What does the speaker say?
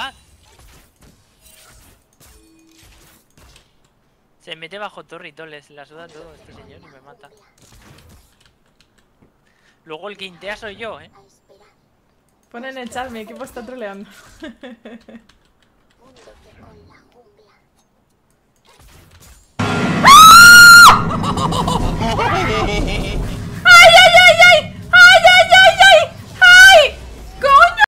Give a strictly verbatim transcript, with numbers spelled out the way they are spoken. fuck? Se mete bajo torre y toles, la suda todo este señor y me mata. Luego el quintea soy yo, eh. Pon en el chat, mi equipo está troleando.